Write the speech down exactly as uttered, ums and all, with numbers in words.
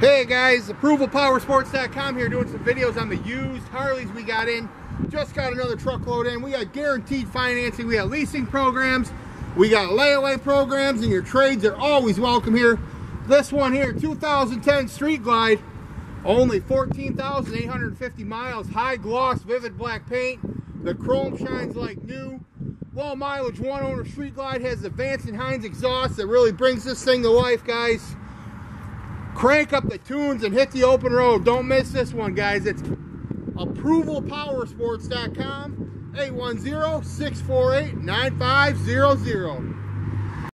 Hey guys, Approval Power Sports dot com here doing some videos on the used Harleys we got in. Just got another truckload in. We got guaranteed financing, we got leasing programs, we got layaway programs, and your trades are always welcome here. This one here, two thousand ten Street Glide, only fourteen thousand eight hundred fifty miles, high gloss, vivid black paint. The chrome shines like new. Low mileage, one owner Street Glide has the Vance and Hines exhaust that really brings this thing to life, guys. Crank up the tunes and hit the open road. Don't miss this one, guys. It's Approval Power Sports dot com, eight one zero, six four eight, nine five zero zero.